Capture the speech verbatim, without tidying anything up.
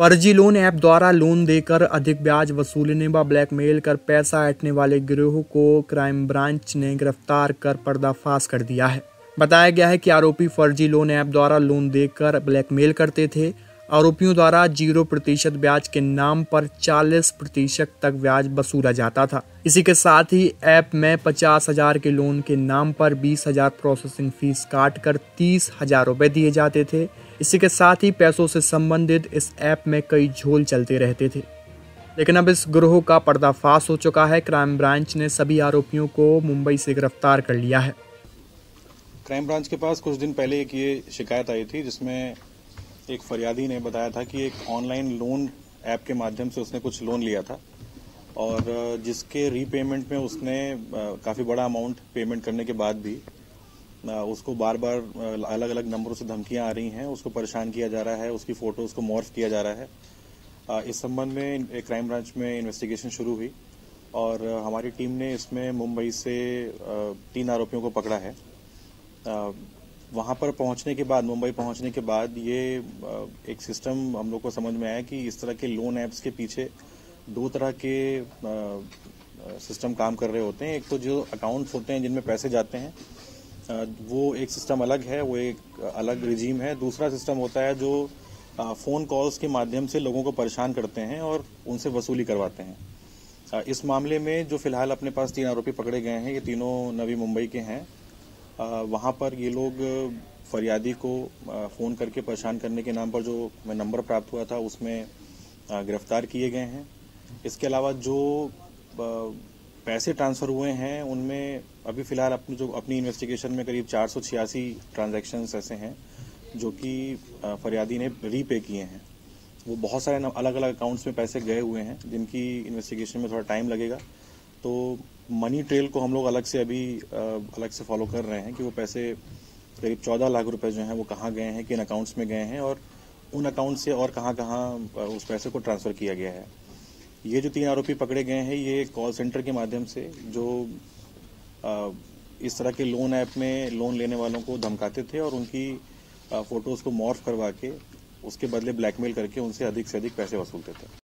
फर्जी loan app द्वारा loan देकर अधिक ब्याज वसूलने व ब्लैकमेल कर पैसा ऐंठने वाले गिरोह को क्राइम ब्रांच ने गिरफ्तार कर पर्दाफाश कर दिया है। बताया गया है कि आरोपी फर्जी लोन ऐप द्वारा लोन देकर ब्लैकमेल करते थे। आरोपियों द्वारा जीरो प्रतिशत ब्याज के नाम पर चालीस प्रतिशत तक ब्याज वसूला जाता था। इसी के साथ ही ऐप में पचास हजार के लोन के नाम पर बीस हजार प्रोसेसिंग फीस काट कर तीस हजार रुपये दिए जाते थे। इसी के साथ ही पैसों से संबंधित इस ऐप में कई झोल चलते रहते थे, लेकिन अब इस गिरोह का पर्दाफाश हो चुका है। क्राइम ब्रांच ने सभी आरोपियों को मुंबई से गिरफ्तार कर लिया है। क्राइम ब्रांच के पास कुछ दिन पहले एक ये शिकायत आई थी जिसमें एक फरियादी ने बताया था कि एक ऑनलाइन लोन ऐप के माध्यम से उसने कुछ लोन लिया था और जिसके रीपेमेंट में उसने काफ़ी बड़ा अमाउंट पेमेंट करने के बाद भी उसको बार बार अलग अलग नंबरों से धमकियां आ रही हैं, उसको परेशान किया जा रहा है, उसकी फ़ोटो उसको मॉर्फ किया जा रहा है। इस संबंध में क्राइम ब्रांच में इन्वेस्टिगेशन शुरू हुई और हमारी टीम ने इसमें मुंबई से तीन आरोपियों को पकड़ा है। वहाँ पर पहुँचने के बाद मुंबई पहुँचने के बाद ये एक सिस्टम हम लोग को समझ में आया कि इस तरह के लोन ऐप्स के पीछे दो तरह के सिस्टम काम कर रहे होते हैं। एक तो जो अकाउंट्स होते हैं जिनमें पैसे जाते हैं वो एक सिस्टम अलग है, वो एक अलग रिजीम है। दूसरा सिस्टम होता है जो फ़ोन कॉल्स के माध्यम से लोगों को परेशान करते हैं और उनसे वसूली करवाते हैं। इस मामले में जो फिलहाल अपने पास तीन आरोपी पकड़े गए हैं, ये तीनों नवी मुंबई के हैं। वहाँ पर ये लोग फरियादी को फ़ोन करके परेशान करने के नाम पर जो नंबर प्राप्त हुआ था उसमें गिरफ्तार किए गए हैं। इसके अलावा जो पैसे ट्रांसफ़र हुए हैं उनमें अभी फ़िलहाल अपनी जो अपनी इन्वेस्टिगेशन में करीब चार सौ छियासी ट्रांजेक्शन्स ऐसे हैं जो कि फरियादी ने रीपे किए हैं। वो बहुत सारे अलग अलग अकाउंट्स में पैसे गए हुए हैं जिनकी इन्वेस्टिगेशन में थोड़ा टाइम लगेगा। तो मनी ट्रेल को हम लोग अलग से अभी अलग से फॉलो कर रहे हैं कि वो पैसे करीब चौदह लाख रुपए जो हैं वो कहाँ गए हैं, किन अकाउंट्स में गए हैं और उन अकाउंट से और कहाँ कहाँ उस पैसे को ट्रांसफ़र किया गया है। ये जो तीन आरोपी पकड़े गए हैं ये कॉल सेंटर के माध्यम से जो इस तरह के लोन ऐप में लोन लेने वालों को धमकाते थे और उनकी फ़ोटोज़ को मॉर्फ करवा के उसके बदले ब्लैकमेल करके उनसे अधिक से अधिक पैसे वसूलते थे।